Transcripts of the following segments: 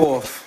forth.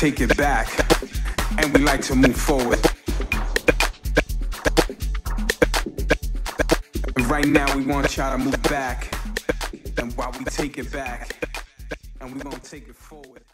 Take it back, and we're gonna take it forward.